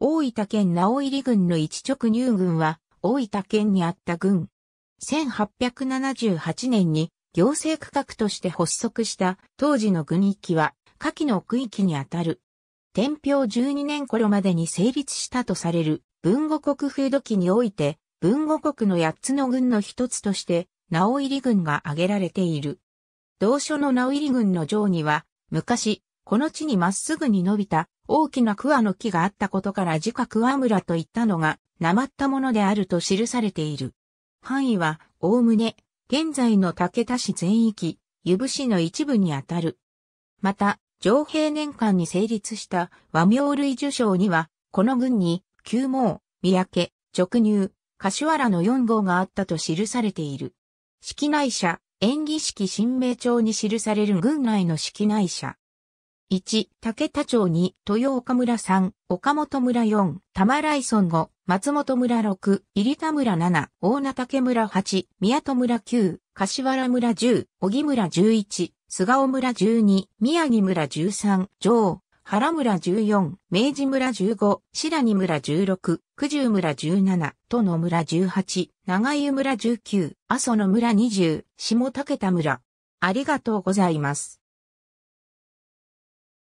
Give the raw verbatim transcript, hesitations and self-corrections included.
大分県直入郡の一直入郡は、大分県にあった郡。せんはっぴゃくななじゅうはちねんに行政区画として発足した当時の郡域は、下記の区域にあたる。天平じゅうにねん頃までに成立したとされる豊後国風土記において、豊後国のやっつの郡の一つとして、直入郡が挙げられている。同書の直入郡の上には、昔、この地にまっすぐに伸びた、大きな桑の木があったことから自家桑村といったのが、なまったものであると記されている。範囲は、おおむね、現在の竹田市全域、由布市の一部にあたる。また、承平年間に成立した和名類受章には、この郡に、旧毛、三宅、直入、柏原のよん号があったと記されている。式内社、延喜式神明帳に記される郡内の式内社。いち、竹田町に、豊岡村さん、岡本村よん、玉来村ご、松本村ろく、入田村なな、大名竹村はち、宮戸村きゅう、柏原村じゅう、小木村じゅういち、菅生村じゅうに、宮城村じゅうさん、上原村じゅうよん、明治村じゅうご、白木村じゅうろく、九十村じゅうなな、都の村じゅうはち、長湯村じゅうきゅう、阿蘇の村にじゅう、下竹田村。ありがとうございます。